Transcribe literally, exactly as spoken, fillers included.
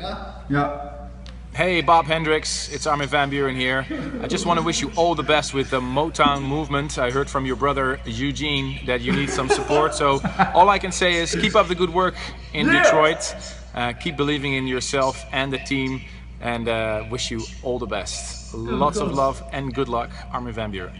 Yeah? Yeah. Hey, Bob Hendricks, it's Armin van Buuren here. I just want to wish you all the best with the Motown movement. I heard from your brother Eugene that you need some support. So all I can say is keep up the good work in yeah. Detroit. Uh, keep believing in yourself and the team, and uh, wish you all the best. Lots of love and good luck, Armin van Buuren.